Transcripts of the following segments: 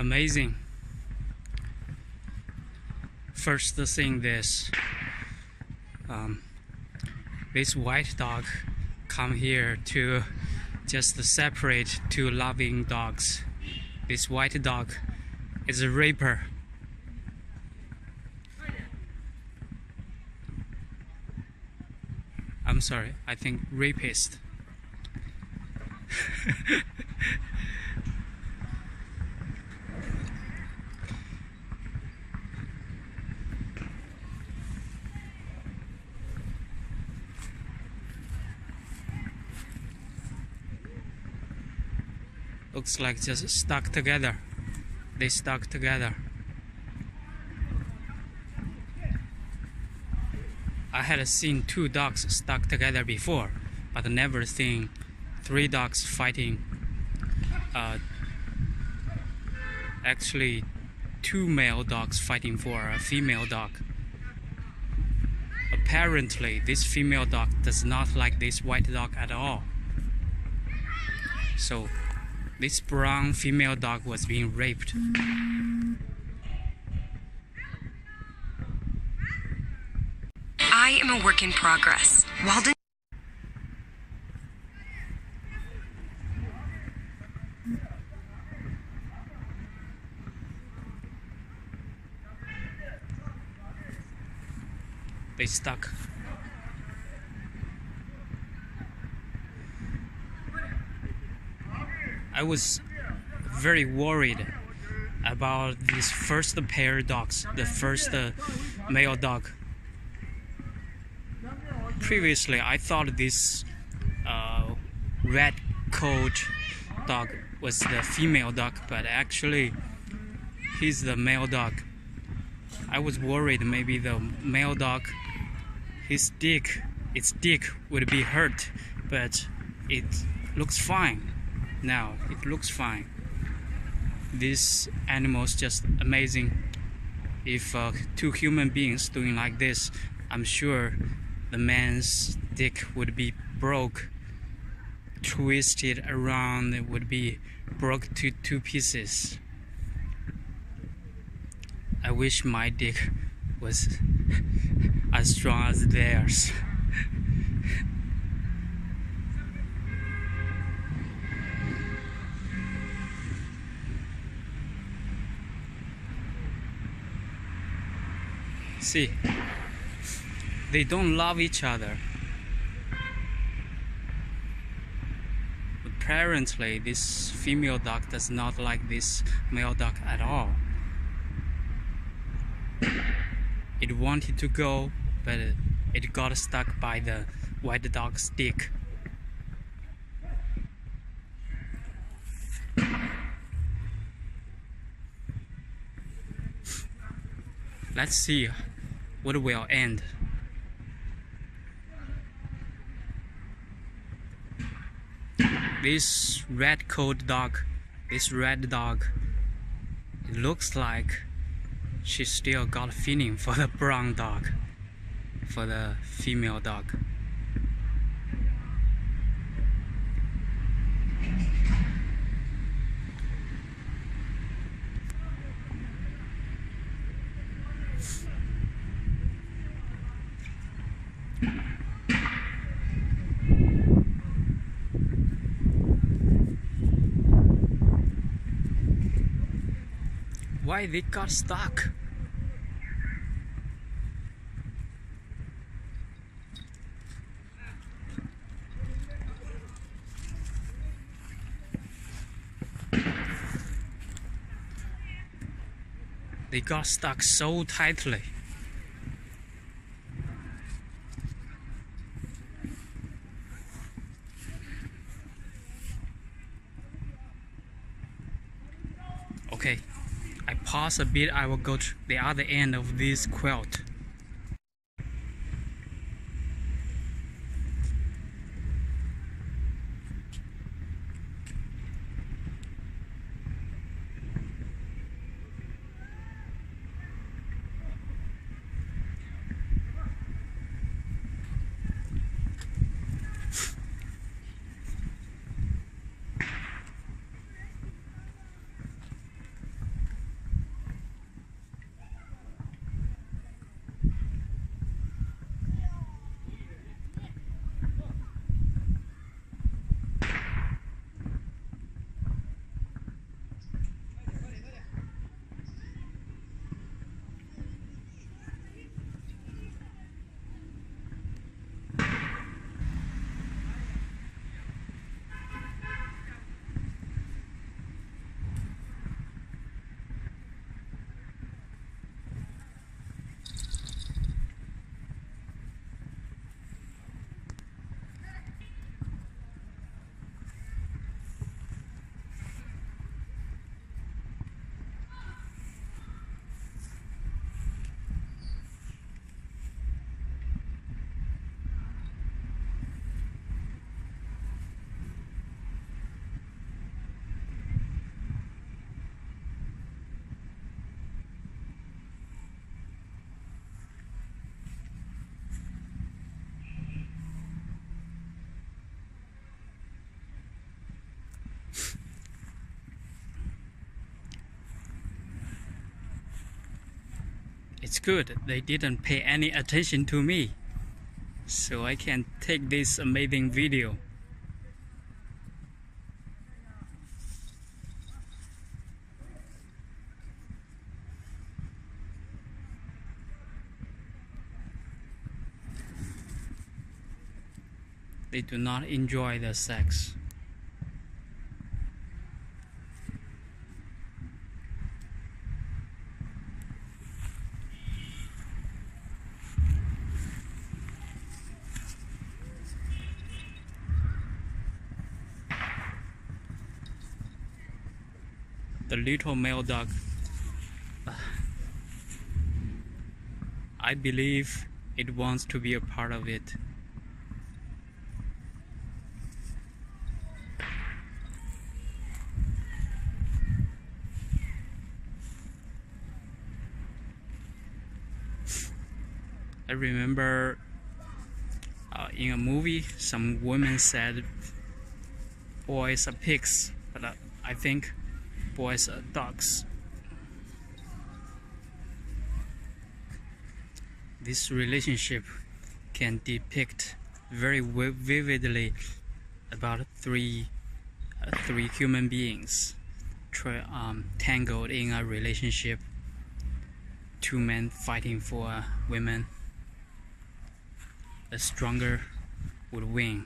amazing. First thing, this white dog come here to just separate two loving dogs. This white dog is a Reaper. I'm sorry, I think rapist. Looks like just stuck together. They stuck together. I had seen two dogs stuck together before, but never seen three dogs fighting. Actually, two male dogs fighting for a female dog. Apparently, this female dog does not like this white dog at all. So, this brown female dog was being raped. I am a work in progress. Walden. They stuck. I was very worried about these first pair dogs, the first male dog. Previously, I thought this red coat dog was the female dog, but actually, he's the male dog. I was worried maybe the male dog, its dick would be hurt, but it looks fine. Now it looks fine. This animal's just amazing. If two human beings doing like this, I'm sure the man's dick would be broke, twisted around. It would be broke to two pieces. I wish my dick was as strong as theirs. See, they don't love each other. Apparently, this female dog does not like this male dog at all. It wanted to go, but it got stuck by the white dog's dick. Let's see what will end. This red-coat dog, this red dog, it looks like she still got feeling for the brown dog, for the female dog. Why they got stuck? They got stuck so tightly. Okay. I pause a bit, I will go to the other end of this quilt. It's good, they didn't pay any attention to me, so I can take this amazing video. They do not enjoy the sex. The little male dog, I believe it wants to be a part of it. I remember in a movie, some women said boys are pigs, but I think boys are dogs. This relationship can depict very vividly about three human beings tangled in a relationship. Two men fighting for women. The stronger would win.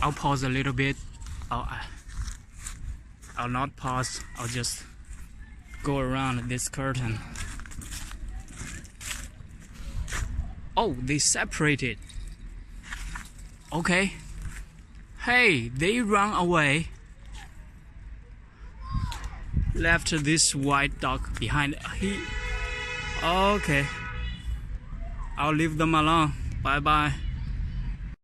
I'll pause a little bit. I'll not pause. I'll just go around this curtain. Oh, they separated. Okay. Hey, they run away. Left this white dog behind. Okay. I'll leave them alone. Bye bye.